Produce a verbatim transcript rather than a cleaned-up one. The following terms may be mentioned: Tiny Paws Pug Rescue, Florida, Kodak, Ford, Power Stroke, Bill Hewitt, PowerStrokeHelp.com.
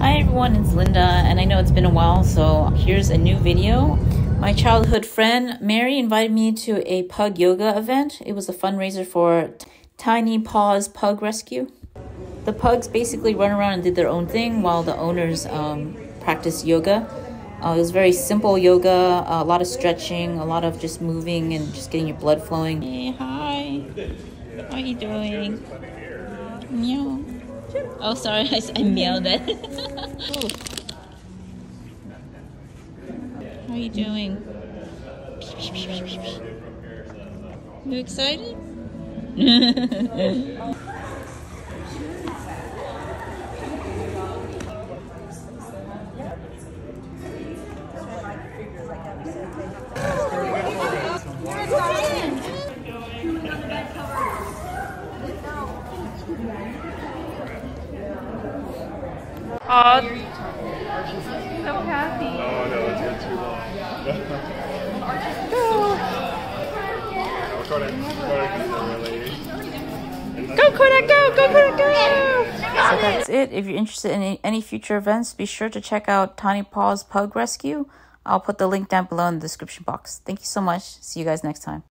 Hi everyone, it's Linda, and I know it's been a while, so here's a new video. My childhood friend Mary invited me to a pug yoga event. It was a fundraiser for Tiny Paws Pug Rescue. The pugs basically run around and did their own thing while the owners um, practiced yoga. Uh, it was very simple yoga, uh, a lot of stretching, a lot of just moving and just getting your blood flowing. Hey, hi. How are you doing? Meow. Oh, sorry, I, I meowed it. How are you doing? You excited? Aw, so happy. Oh no, it's been too long. Oh. Kodak, Kodak, go Kodak, go, go Kodak, go! So that's it. If you're interested in any future events, be sure to check out Tiny Paws Pug Rescue. I'll put the link down below in the description box. Thank you so much. See you guys next time.